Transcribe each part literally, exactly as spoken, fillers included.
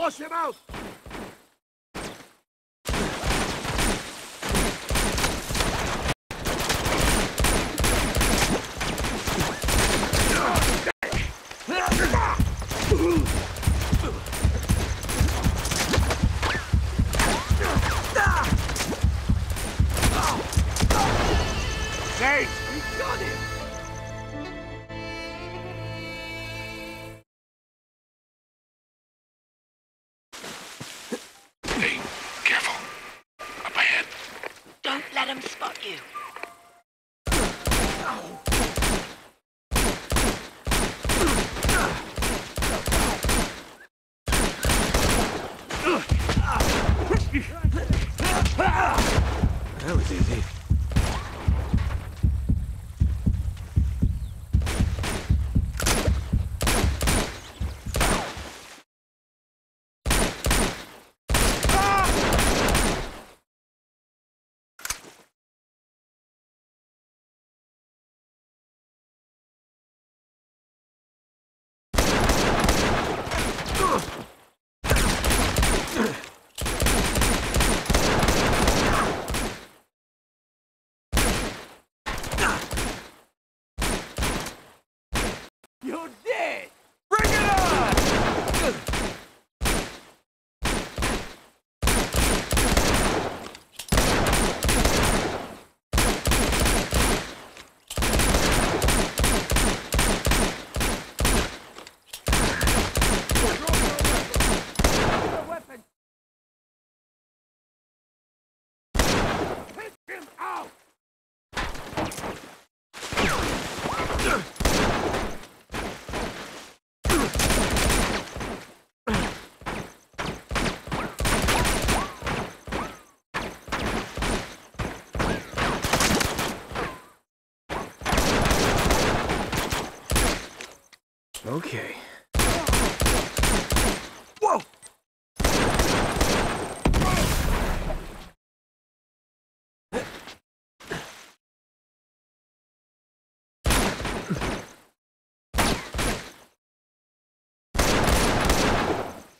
Wash him out! Okay. Whoa!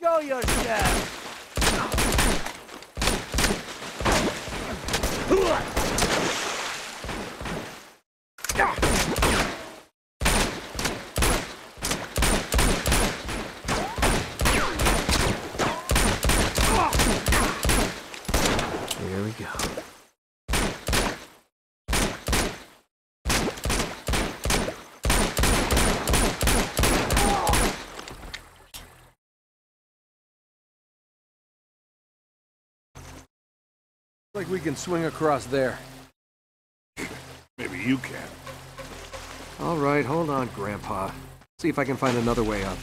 Show yourself! Like we can swing across there. Maybe you can. All right, hold on, Grandpa. See if I can find another way up.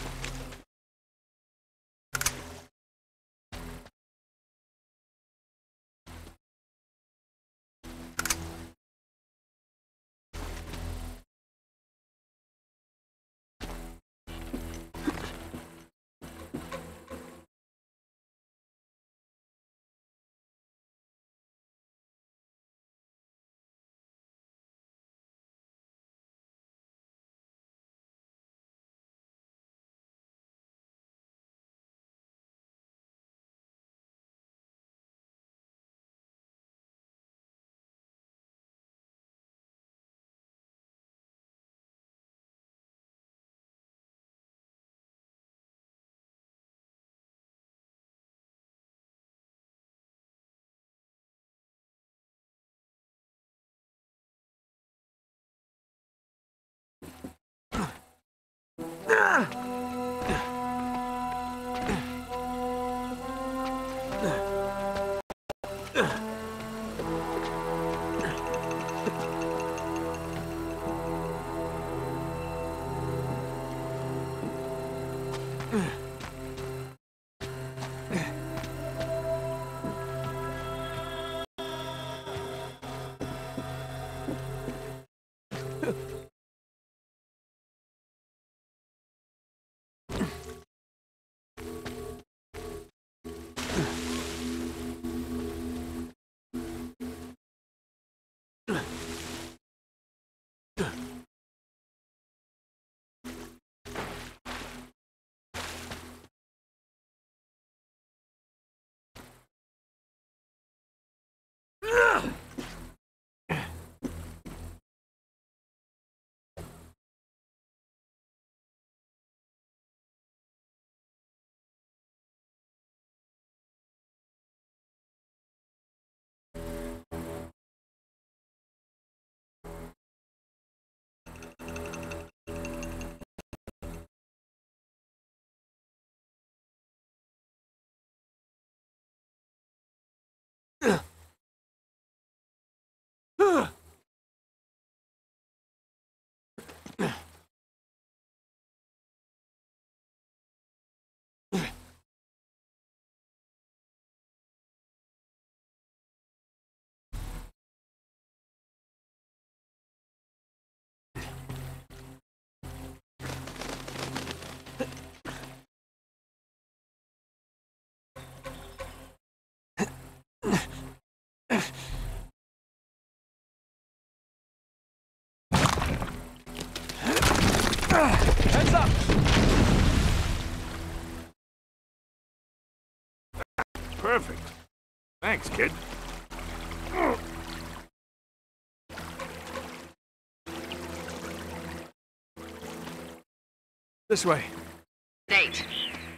Perfect. Thanks, kid. This way. Nate,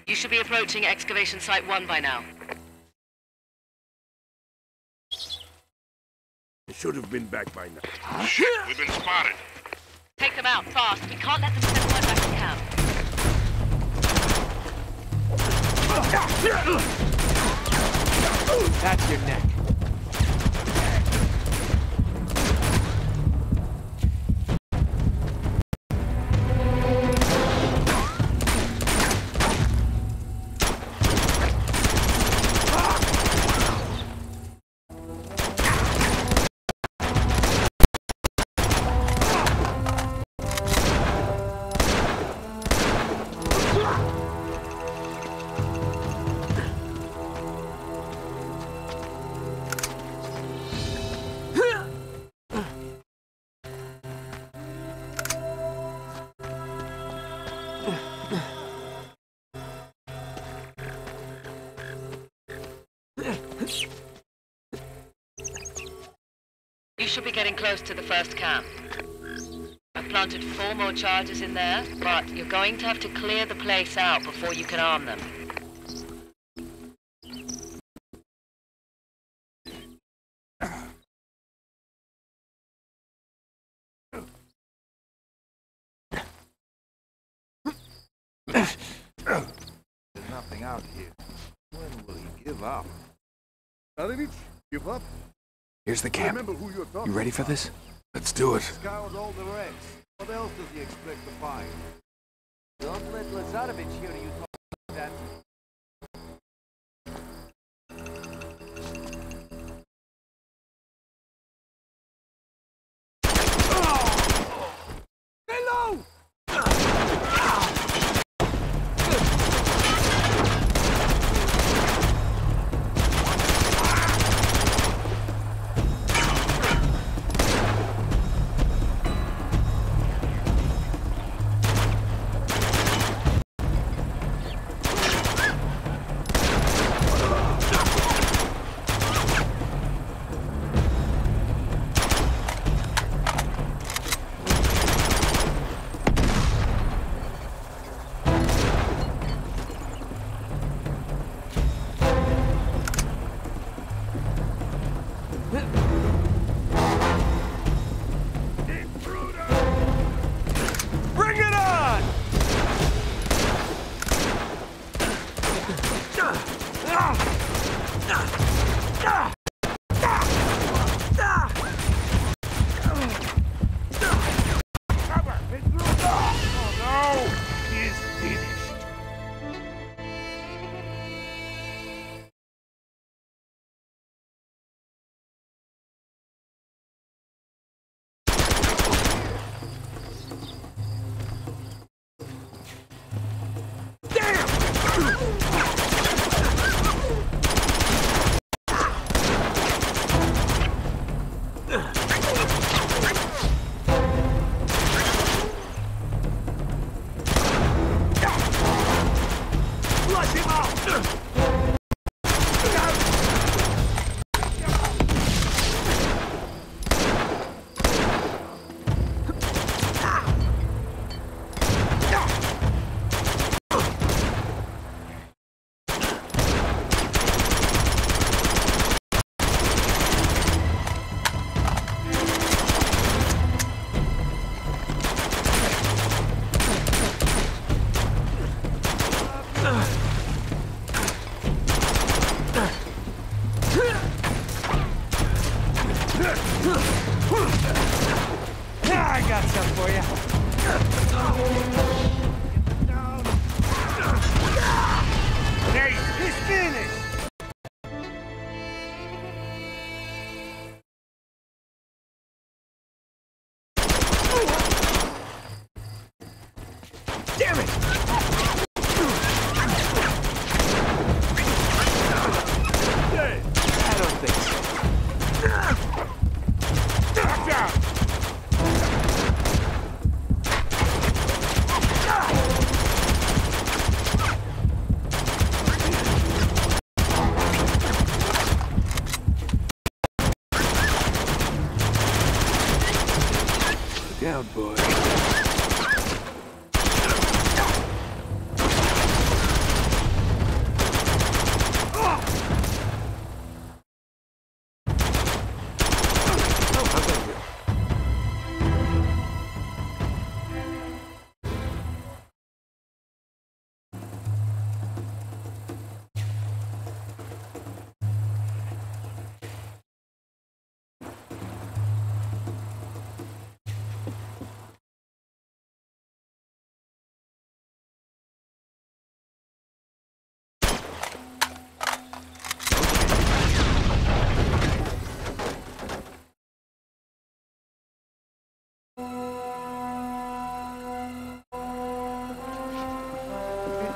you should be approaching excavation site one by now. It should have been back by now. Shit! We've been spotted. Take them out fast. We can't let them step right back in camp. That's your neck. Should be getting close to the first camp. I've planted four more charges in there, but you're going to have to clear the place out before you can arm them. There's nothing out here. When will he give up? Lazarevich, give up? Here's the camp. Who you're you ready for this? Let's do it. Scoured all the wrecks. What else does he expect to find? Don't let Lazarevich hear you talk like that. Hello! Down!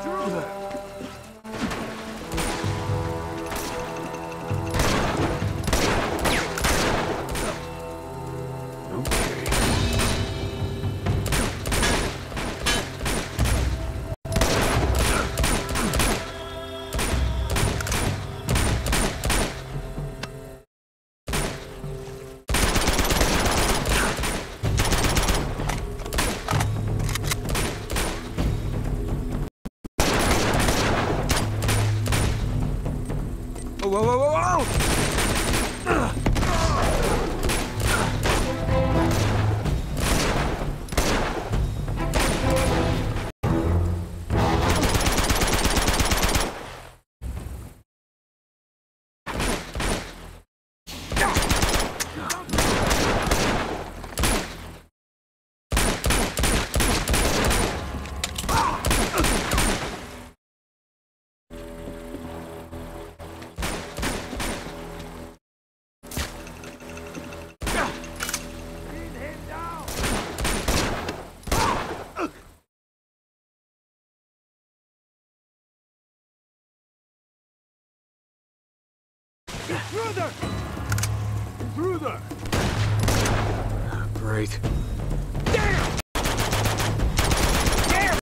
through there. Through there! Through there! Great. Damn! Damn!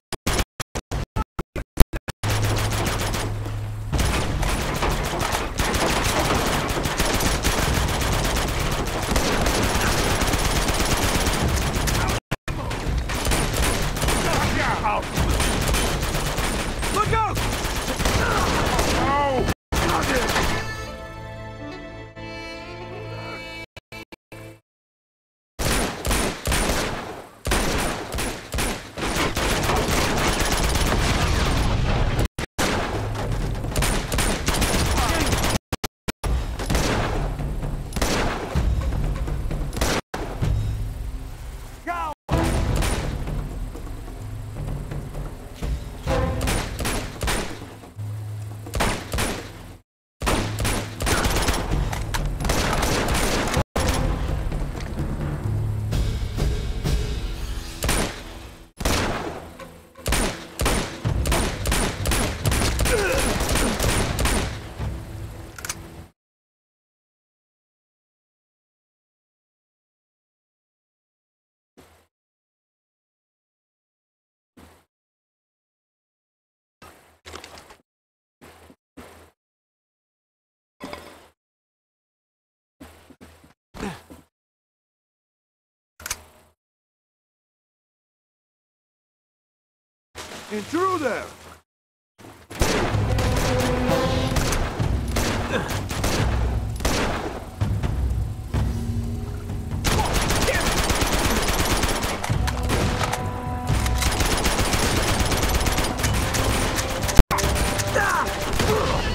Out! Look out! Oh, no! Not it! And through there!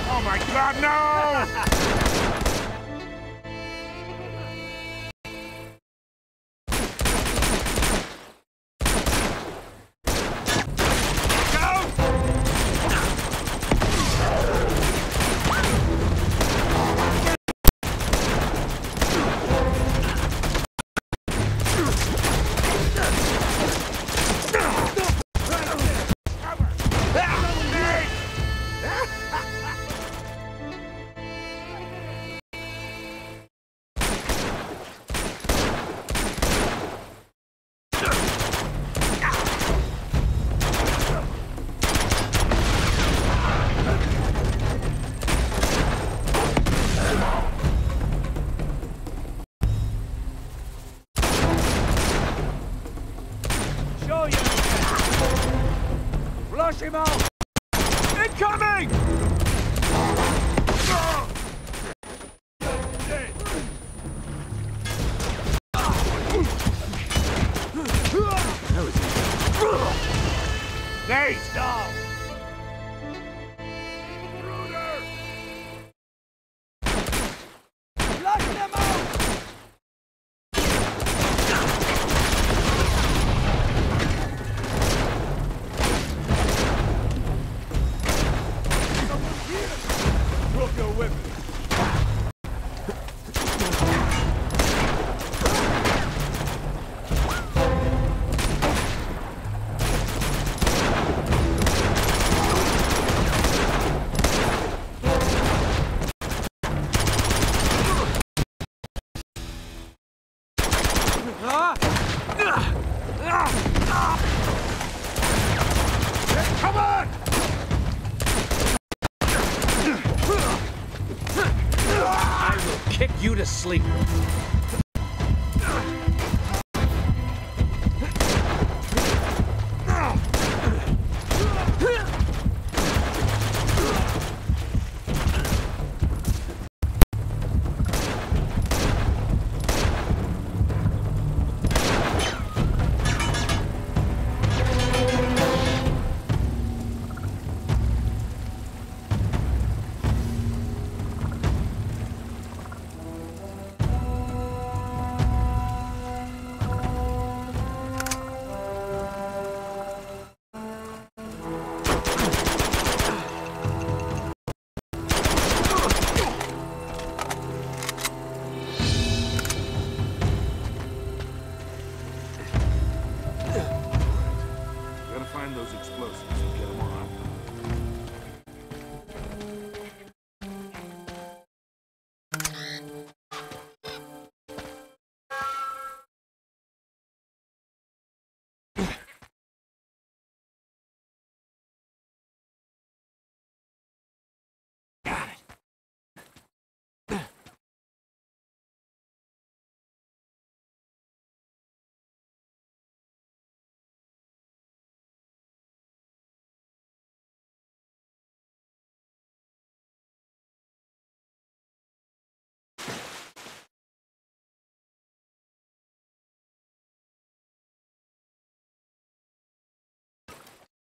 Oh my God, no! Him out! Incoming! Nate, stop! Intruder! Flush them out! sleep.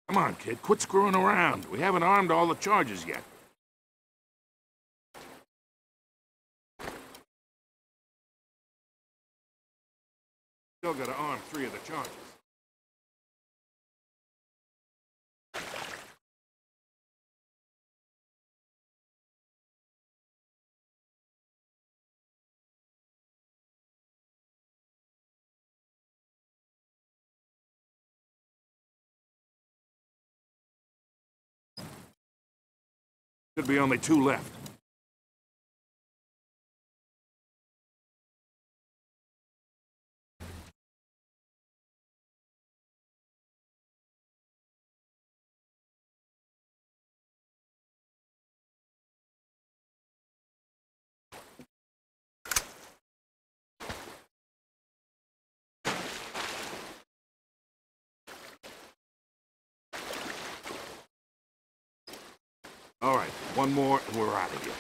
Come on, kid, quit screwing around. We haven't armed all the charges yet. Still gotta arm three of the charges. Should be only two left. All right, one more and we're out of here.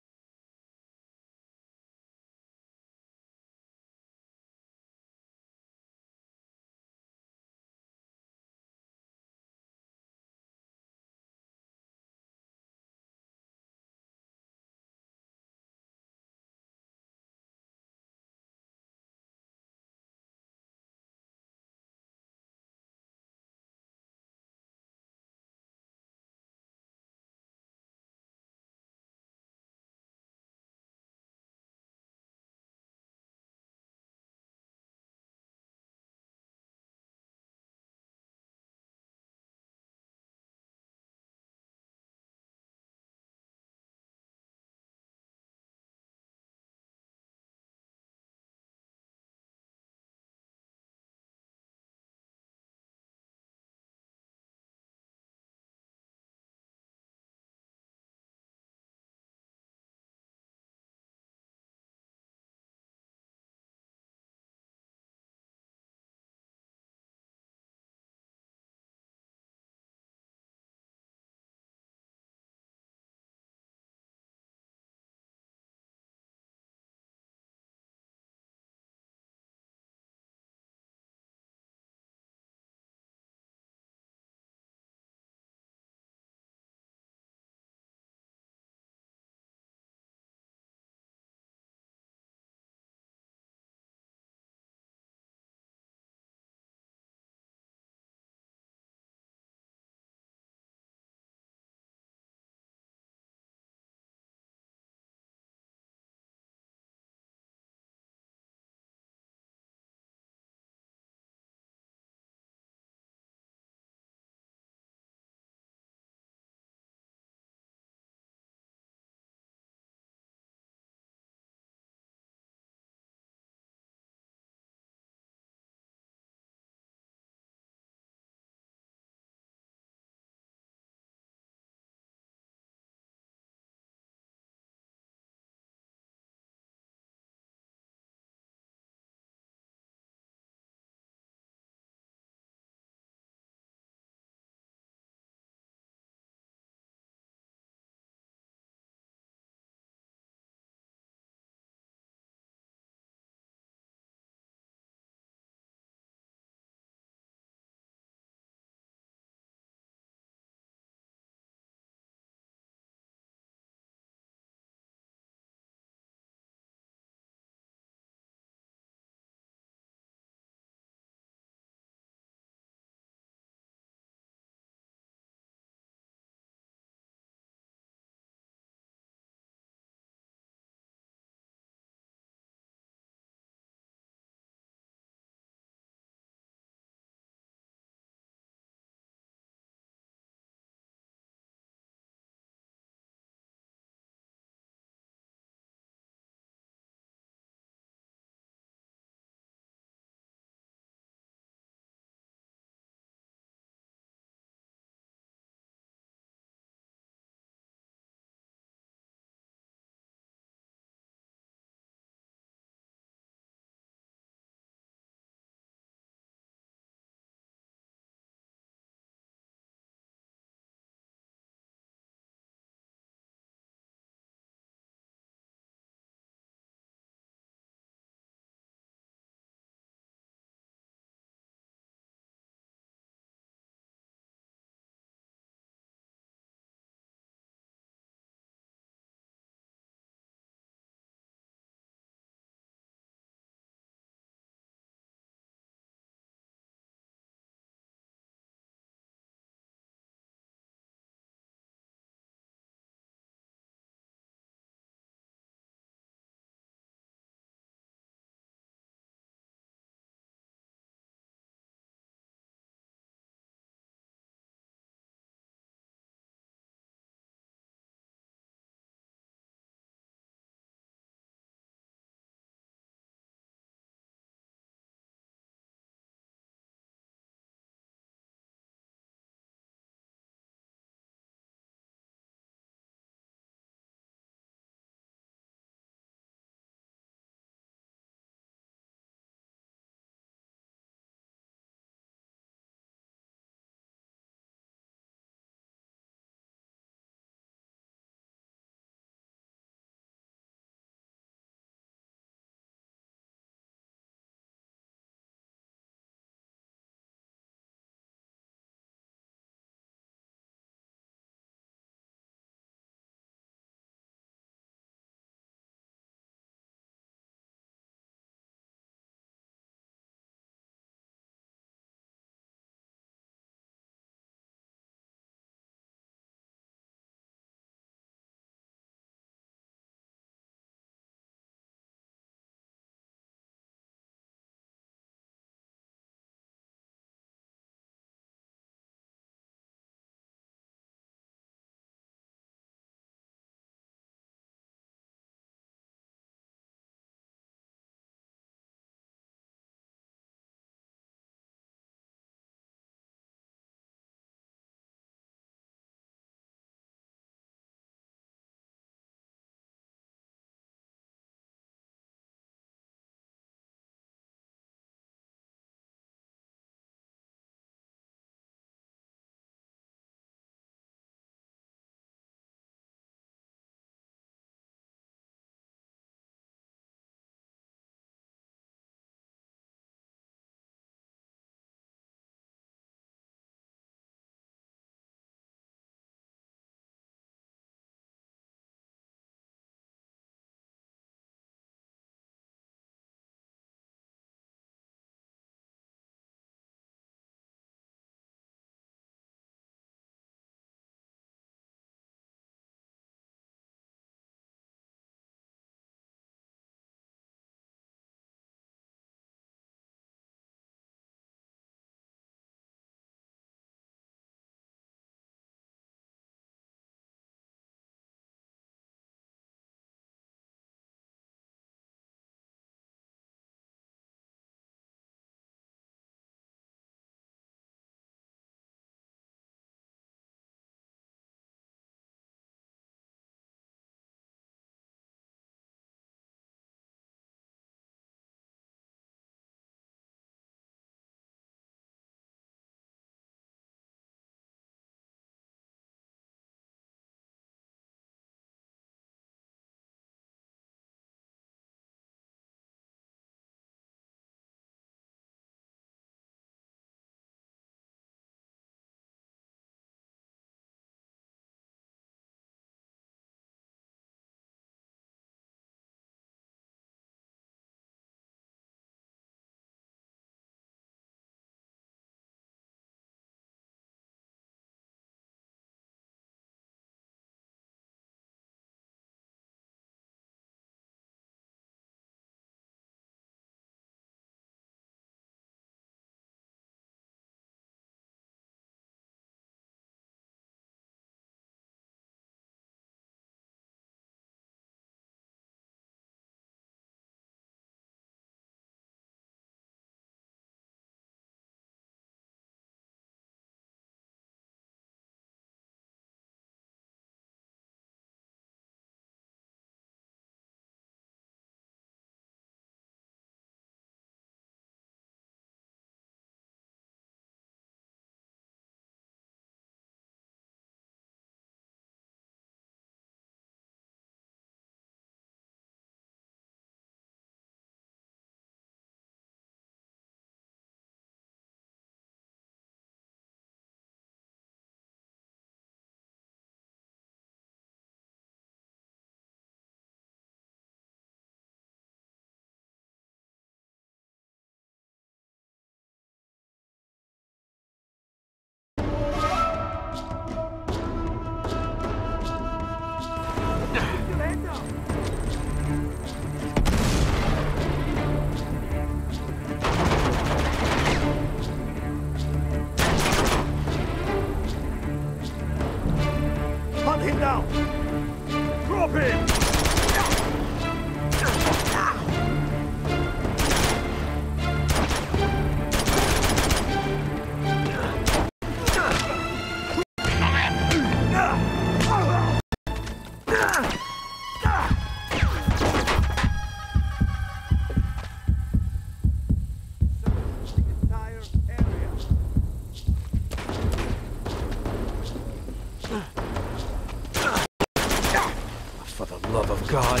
love of God.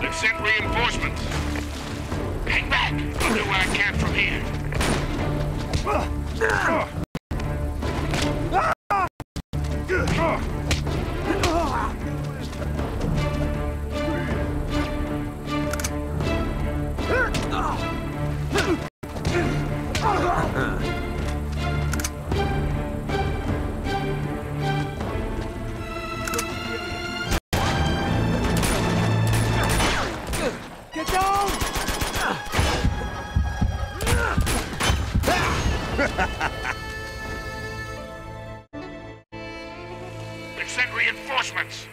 They've sent reinforcements. Hang back! I'll do what I can from here. Shit!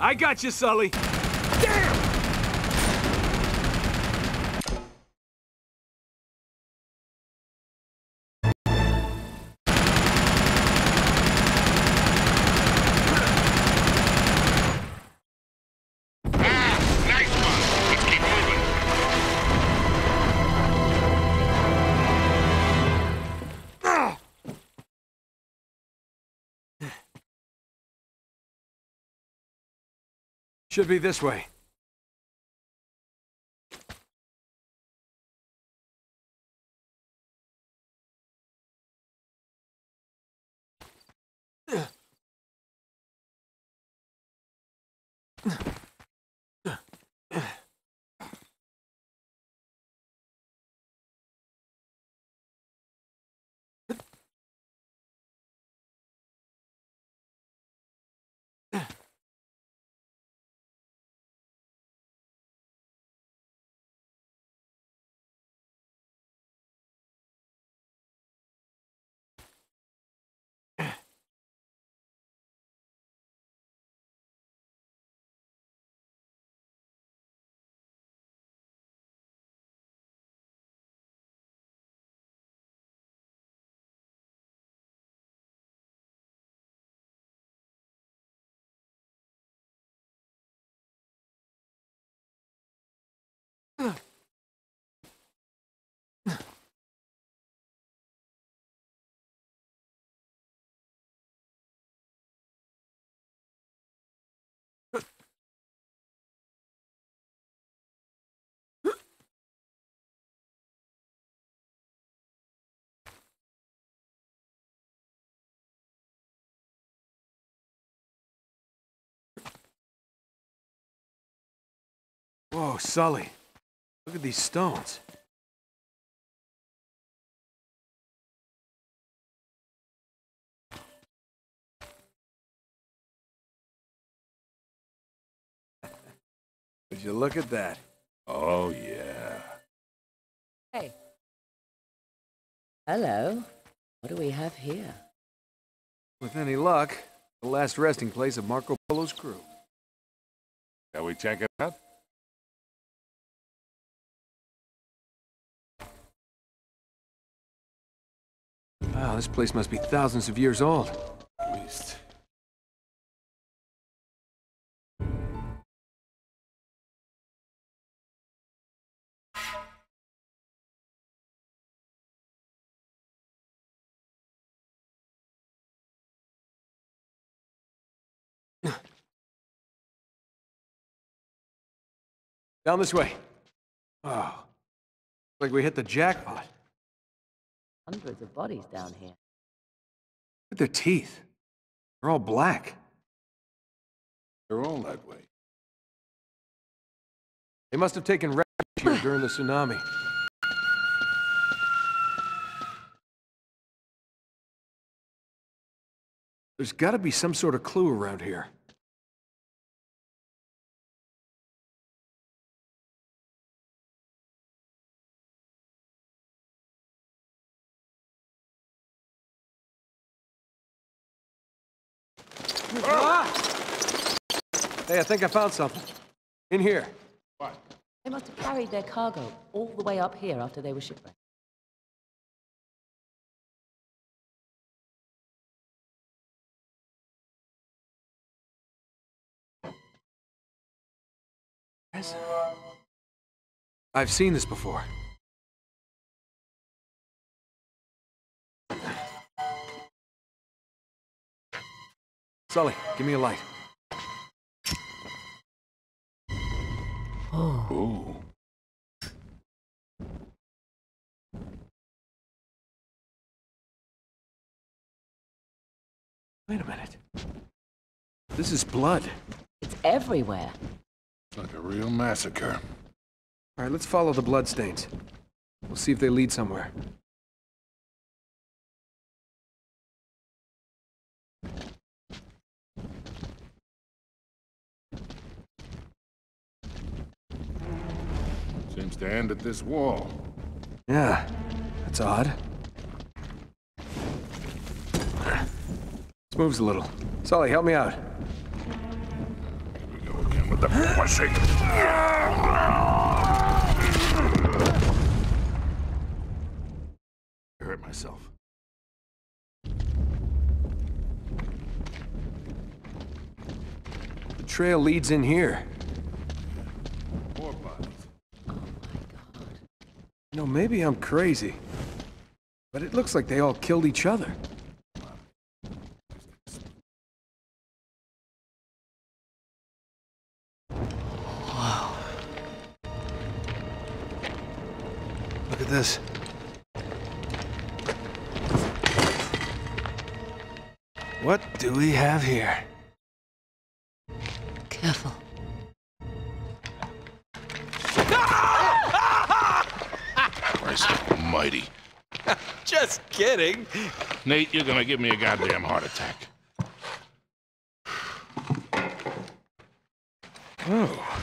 I got you, Sully. Damn! Should be this way. Whoa, Sully. Look at these stones. Would you look at that? Oh, yeah. Hey. Hello. What do we have here? With any luck, the last resting place of Marco Polo's crew. Shall we check it out? Wow, this place must be thousands of years old. At least. Down this way. Oh. Like we hit the jackpot. Hundreds of bodies down here. Look at their teeth. They're all black. They're all that way. They must have taken refuge here during the tsunami. There's got to be some sort of clue around here. Hey, I think I found something. In here. What? They must have carried their cargo all the way up here after they were shipwrecked. I've seen this before. Sully, give me a light. Oh. Wait a minute. This is blood. It's everywhere. It's like a real massacre. All right, let's follow the bloodstains. We'll see if they lead somewhere. Seems to end at this wall. Yeah, that's odd. This moves a little. Sully, help me out. the crushing. I hurt myself. The trail leads in here. More bodies. Oh my god. You know, maybe I'm crazy, but it looks like they all killed each other. This. What do we have here? Careful. Christ almighty. Just kidding. Nate, you're gonna give me a goddamn heart attack. Oh.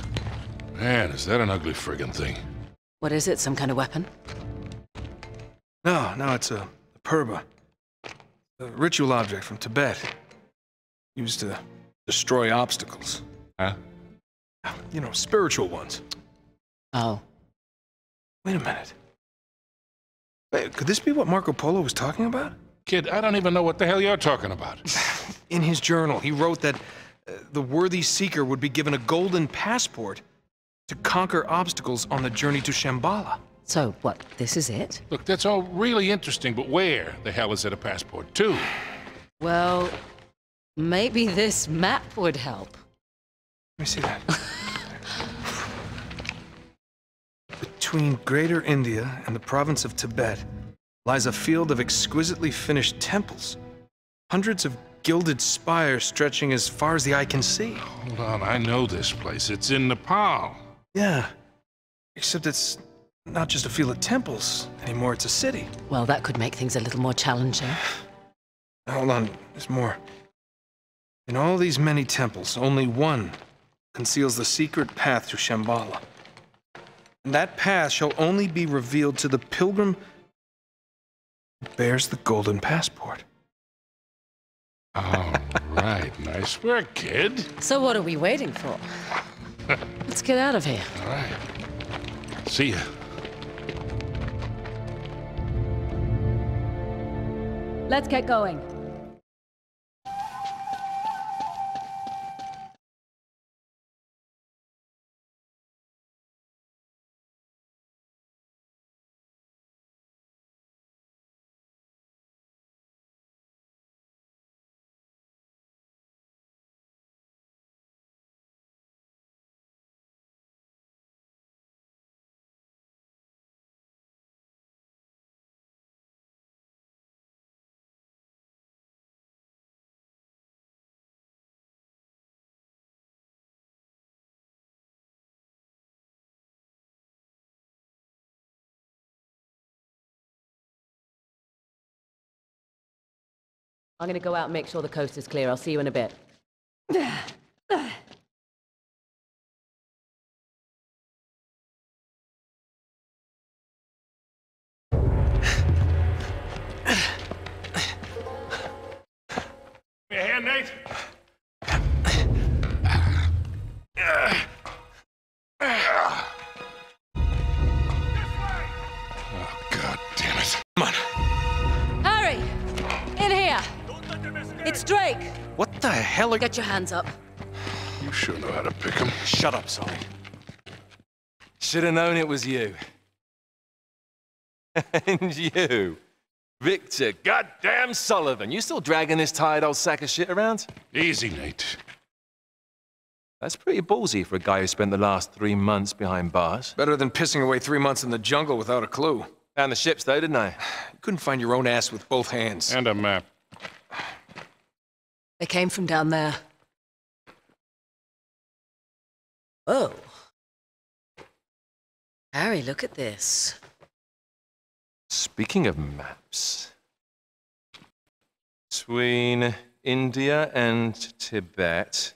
Man, is that an ugly friggin' thing? What is it? Some kind of weapon? No, no, it's a, a perba. A ritual object from Tibet. Used to destroy obstacles. Huh? You know, spiritual ones. Oh. Wait a minute. Wait, could this be what Marco Polo was talking about? Kid, I don't even know what the hell you're talking about. In his journal, he wrote that uh, the worthy seeker would be given a golden passport to conquer obstacles on the journey to Shambhala. So, what, this is it? Look, that's all really interesting, but where the hell is it a passport to? Well, maybe this map would help. Let me see that. Between Greater India and the province of Tibet lies a field of exquisitely finished temples. Hundreds of gilded spires stretching as far as the eye can see. Hold on, I know this place. It's in Nepal. Yeah, except it's not just a field of temples anymore, it's a city. Well, that could make things a little more challenging. Hold on, there's more. In all these many temples, only one conceals the secret path to Shambhala. And that path shall only be revealed to the pilgrim who bears the golden passport. All right, nice work, kid. So what are we waiting for? Let's get out of here. All right. See ya. Let's get going. I'm gonna go out and make sure the coast is clear. I'll see you in a bit. Give me a hand, Nate. Oh, God damn it. Come on. Hurry! In here! It's Drake! What the hell are- Get your hands up. You sure know how to pick him. Shut up, Sully. Should have known it was you. And you. Victor, goddamn Sullivan. You still dragging this tired old sack of shit around? Easy, Nate. That's pretty ballsy for a guy who spent the last three months behind bars. Better than pissing away three months in the jungle without a clue. Found the ships, though, didn't I? You couldn't find your own ass with both hands. And a map. They came from down there. Oh. Harry, look at this. Speaking of maps. Between India and Tibet,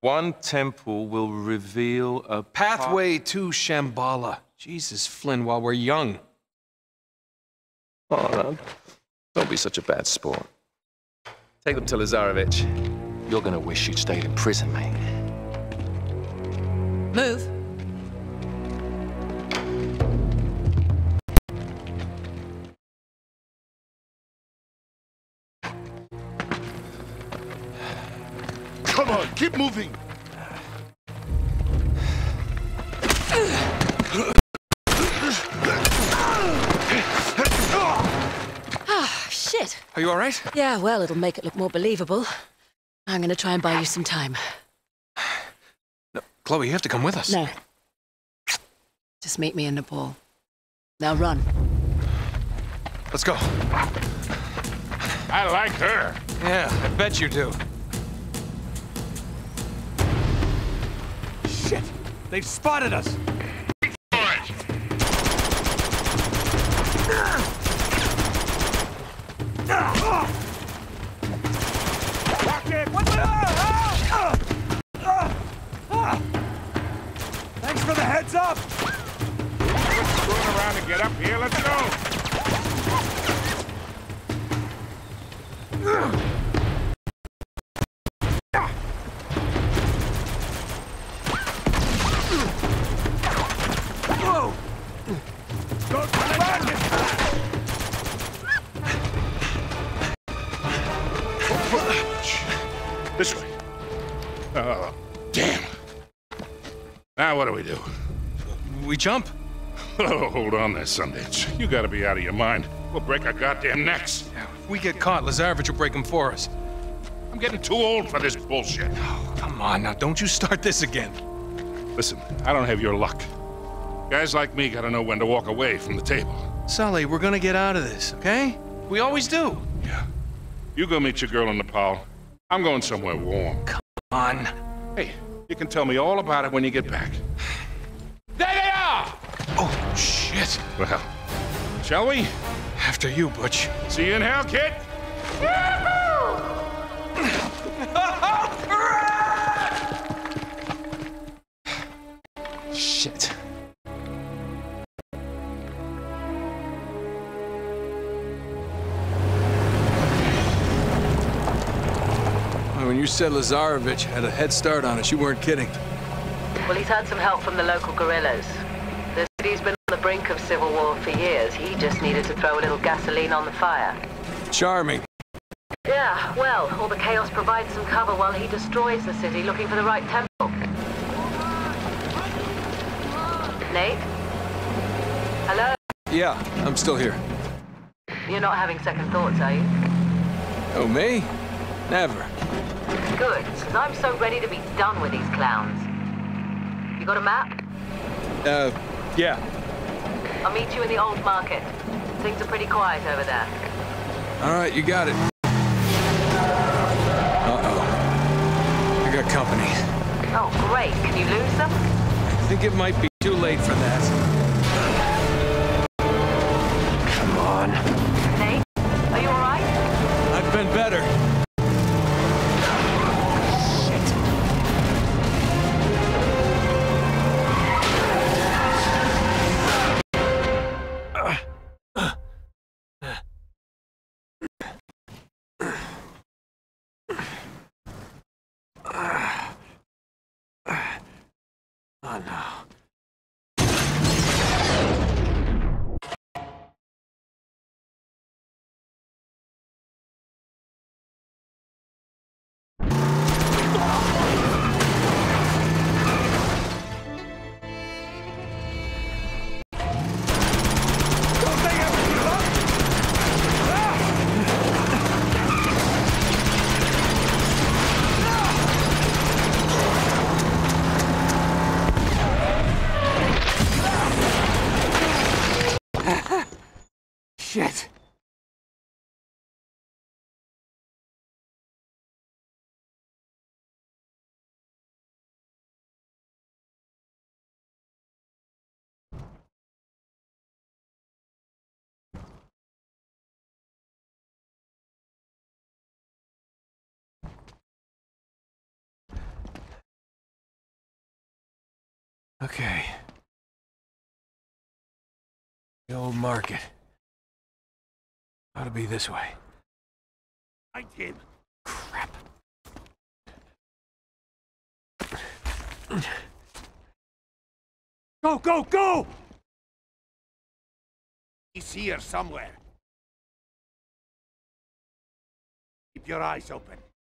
one temple will reveal a pathway to Shambhala. Jesus, Flynn, while we're young. Oh, no. Don't be such a bad sport. Take them to Lazarevich. You're gonna wish you'd stayed in prison, mate. move. Come on, keep moving. Ah, shit. Are you all right? Yeah, well, it'll make it look more believable. I'm gonna try and buy you some time. No, Chloe, you have to come with us. No. Just meet me in Nepal. Now run. Let's go. I like her. Yeah, I bet you do. Shit! They've spotted us! Rocket! What the... Thanks for the heads up! Let's screw around and get up here, let's go! This way. Oh, damn. Now what do we do? We jump. Oh, hold on there, Sundance. You gotta be out of your mind. We'll break our goddamn necks. Yeah, if we get caught, Lazarevich will break them for us. I'm getting too old for this bullshit. Oh, come on now. Don't you start this again. Listen, I don't have your luck. Guys like me gotta know when to walk away from the table. Sully, we're gonna get out of this, okay? We always do. Yeah. You go meet your girl in Nepal. I'm going somewhere warm. Come on. Hey, you can tell me all about it when you get back. There they are! Oh, shit. Well, shall we? After you, Butch. See you in hell, kid. Shit. When you said Lazarevich had a head start on us, you weren't kidding. Well, he's had some help from the local guerrillas. The city's been on the brink of civil war for years. He just needed to throw a little gasoline on the fire. Charming. Yeah, well, all the chaos provides some cover while he destroys the city looking for the right temple. Nate? Hello? Yeah, I'm still here. You're not having second thoughts, are you? Oh, me? Never. Good, because I'm so ready to be done with these clowns. You got a map? Uh, yeah. I'll meet you in the old market. Things are pretty quiet over there. All right, you got it. Uh-oh. I got company. Oh, great. Can you lose them? I think it might be too late for that. Come on. Nate, are you all right? I've been better. Shit. Okay. The old market. Ought to be this way. I did. Crap. Go, go, go! He's here somewhere. Keep your eyes open.